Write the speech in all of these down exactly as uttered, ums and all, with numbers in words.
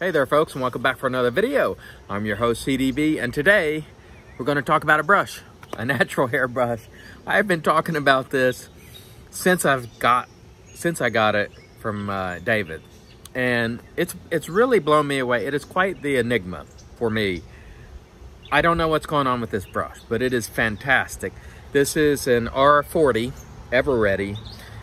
Hey there folks, and welcome back for another video. I'm your host C D B, and today we're going to talk about a brush, a natural hair brush. I've been talking about this since I've got since I got it from uh, David, and it's it's really blown me away. It is quite the enigma for me. I don't know what's going on with this brush, but it is fantastic. This is an R forty Ever Ready.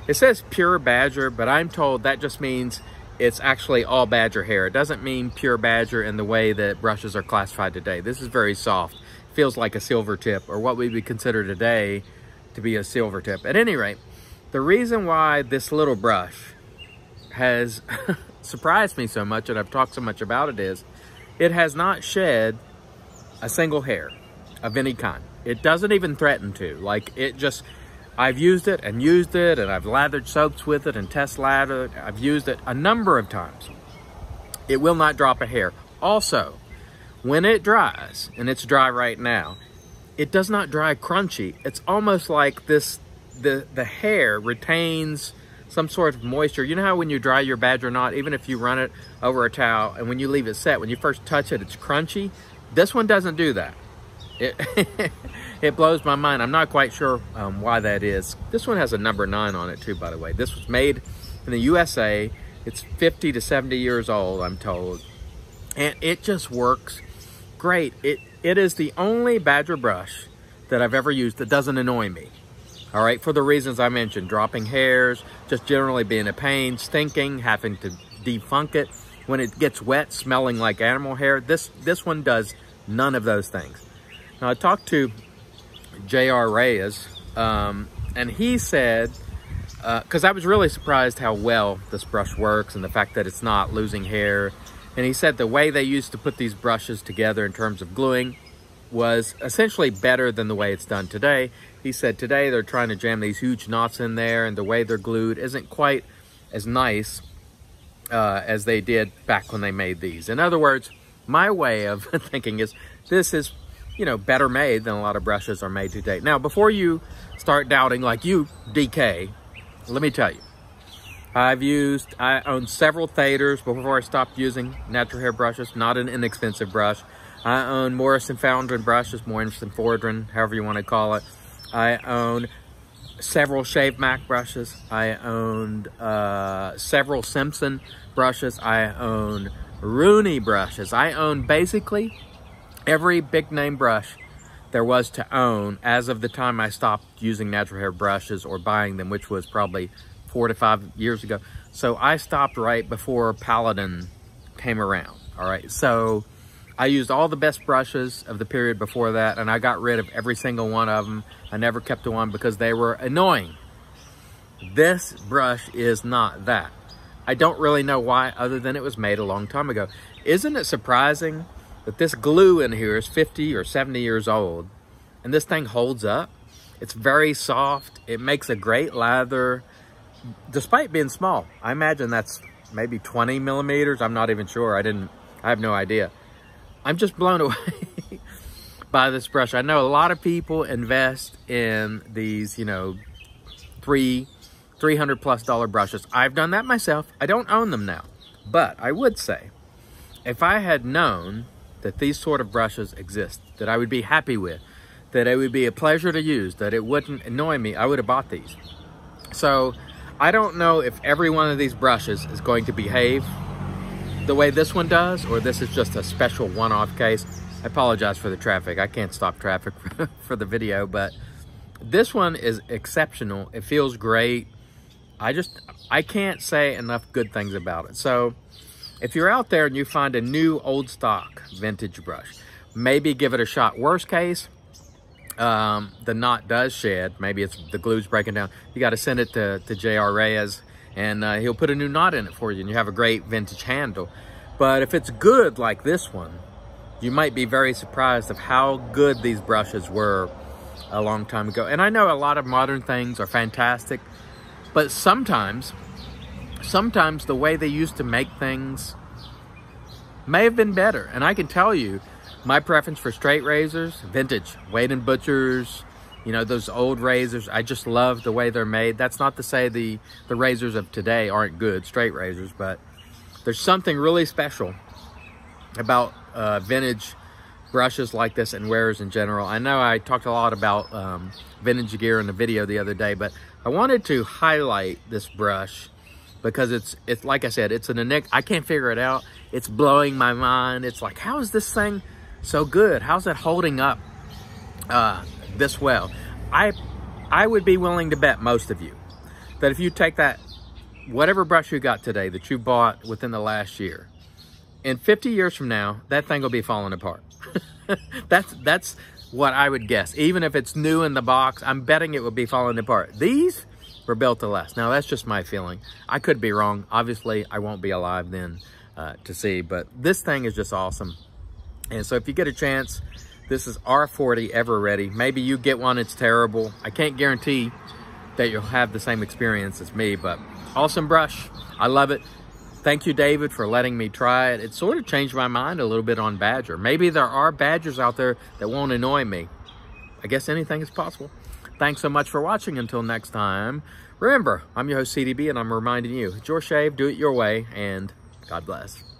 It says pure badger, but I'm told that just means it's actually all badger hair. It doesn't mean pure badger in the way that brushes are classified today. This is very soft. Feels like a silver tip, or what we would consider today to be a silver tip. At any rate, the reason why this little brush has surprised me so much, and I've talked so much about it, is it has not shed a single hair of any kind. It doesn't even threaten to. Like, it just... I've used it and used it, and I've lathered soaps with it and test lathered. I've used it a number of times. It will not drop a hair. Also, when it dries, and it's dry right now, it does not dry crunchy. It's almost like this, the, the hair retains some sort of moisture. You know how when you dry your badger knot, even if you run it over a towel, and when you leave it set, when you first touch it, it's crunchy? This one doesn't do that. It, it blows my mind. I'm not quite sure um, why that is. This one has a number nine on it too, by the way. This was made in the U S A. It's fifty to seventy years old, I'm told. And it just works great. It It is the only badger brush that I've ever used that doesn't annoy me. All right, for the reasons I mentioned. Dropping hairs, just generally being a pain, stinking, having to defunk it. When it gets wet, smelling like animal hair. This, this one does none of those things. Now, I talked to J R Reyes, um, and he said, because uh, I was really surprised how well this brush works and the fact that it's not losing hair. And he said the way they used to put these brushes together in terms of gluing was essentially better than the way it's done today. He said today they're trying to jam these huge knots in there, and the way they're glued isn't quite as nice uh, as they did back when they made these. In other words, my way of thinking is this is, you know, better made than a lot of brushes are made today. Now, before you start doubting, like you, D K, let me tell you, I've used, I own several Thaders before I stopped using natural hair brushes, not an inexpensive brush. I own Morrison Foundry brushes, Morrison Foundry, however you want to call it. I own several Shave Mac brushes. I owned uh, several Simpson brushes. I own Rooney brushes. I own basically every big name brush there was to own as of the time I stopped using natural hair brushes or buying them, which was probably four to five years ago. So I stopped right before Paladin came around. All right. So I used all the best brushes of the period before that, and I got rid of every single one of them. I never kept the one because they were annoying. This brush is not that. I don't really know why, other than it was made a long time ago. Isn't it surprising that this glue in here is fifty or seventy years old, and this thing holds up? It's very soft. It makes a great lather, despite being small. I imagine that's maybe twenty millimeters. I'm not even sure. I didn't, I have no idea. I'm just blown away by this brush. I know a lot of people invest in these, you know, three, three hundred plus dollar brushes. I've done that myself. I don't own them now, but I would say if I had known that these sort of brushes exist, that I would be happy with, that it would be a pleasure to use, that it wouldn't annoy me, I would have bought these. So I don't know if every one of these brushes is going to behave the way this one does, or this is just a special one-off case. I apologize for the traffic. I can't stop traffic for the video, but this one is exceptional. It feels great. I just, I can't say enough good things about it. So if you're out there and you find a new old stock vintage brush, maybe give it a shot. Worst case, um, the knot does shed. Maybe it's the glue's breaking down. You got to send it to, to J R Reyes, and uh, he'll put a new knot in it for you, and you have a great vintage handle. But if it's good like this one, you might be very surprised of how good these brushes were a long time ago. And I know a lot of modern things are fantastic, but sometimes... Sometimes the way they used to make things may have been better. And I can tell you, my preference for straight razors, vintage, Wade and Butchers, you know, those old razors, I just love the way they're made. That's not to say the, the razors of today aren't good, straight razors, but there's something really special about uh, vintage brushes like this and wearers in general. I know I talked a lot about um, vintage gear in the video the other day, but I wanted to highlight this brush because it's, it's like I said, it's an enigma. I can't figure it out. It's blowing my mind. It's like, how is this thing so good? How's it holding up uh, this well? I, I would be willing to bet most of you that if you take that, whatever brush you got today that you bought within the last year, in fifty years from now, that thing will be falling apart. that's, that's what I would guess. Even if it's new in the box, I'm betting it would be falling apart. These were built to last. Now, that's just my feeling. I could be wrong. Obviously, I won't be alive then uh, to see, but this thing is just awesome. And so if you get a chance, this is R forty Ever Ready. Maybe you get one, it's terrible. I can't guarantee that you'll have the same experience as me, but awesome brush. I love it. Thank you, David, for letting me try it. It sort of changed my mind a little bit on Badger. Maybe there are Badgers out there that won't annoy me. I guess anything is possible. Thanks so much for watching. Until next time, remember, I'm your host, C D B, and I'm reminding you, it's your shave, do it your way, and God bless.